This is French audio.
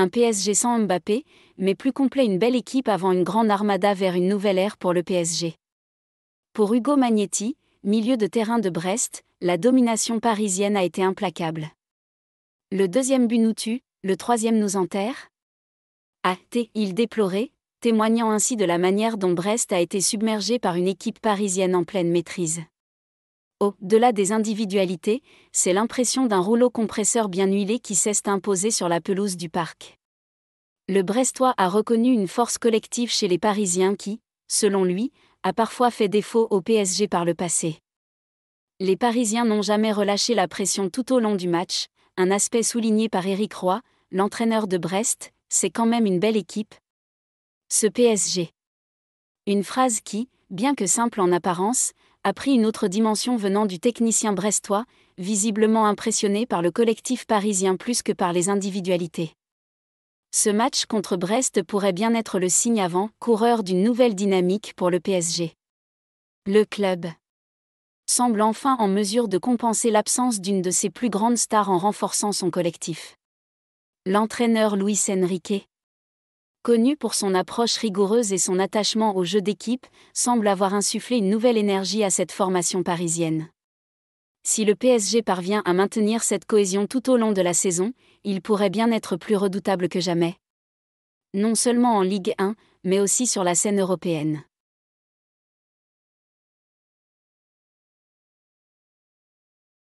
Un PSG sans Mbappé, mais plus complet, une belle équipe avant une grande armada vers une nouvelle ère pour le PSG. Pour Hugo Magnetti, milieu de terrain de Brest, la domination parisienne a été implacable. Le deuxième but nous tue, le troisième nous enterre. Il déplorait, témoignant ainsi de la manière dont Brest a été submergé par une équipe parisienne en pleine maîtrise. Au-delà des individualités, c'est l'impression d'un rouleau compresseur bien huilé qui s'est imposé sur la pelouse du parc. Le Brestois a reconnu une force collective chez les Parisiens qui, selon lui, a parfois fait défaut au PSG par le passé. Les Parisiens n'ont jamais relâché la pression tout au long du match, un aspect souligné par Éric Roy, l'entraîneur de Brest. C'est quand même une belle équipe, ce PSG. Une phrase qui, bien que simple en apparence, a pris une autre dimension venant du technicien brestois, visiblement impressionné par le collectif parisien plus que par les individualités. Ce match contre Brest pourrait bien être le signe avant-coureur d'une nouvelle dynamique pour le PSG. Le club semble enfin en mesure de compenser l'absence d'une de ses plus grandes stars en renforçant son collectif. L'entraîneur Luis Enrique, connu pour son approche rigoureuse et son attachement au jeu d'équipe, semble avoir insufflé une nouvelle énergie à cette formation parisienne. Si le PSG parvient à maintenir cette cohésion tout au long de la saison, il pourrait bien être plus redoutable que jamais. Non seulement en Ligue 1, mais aussi sur la scène européenne.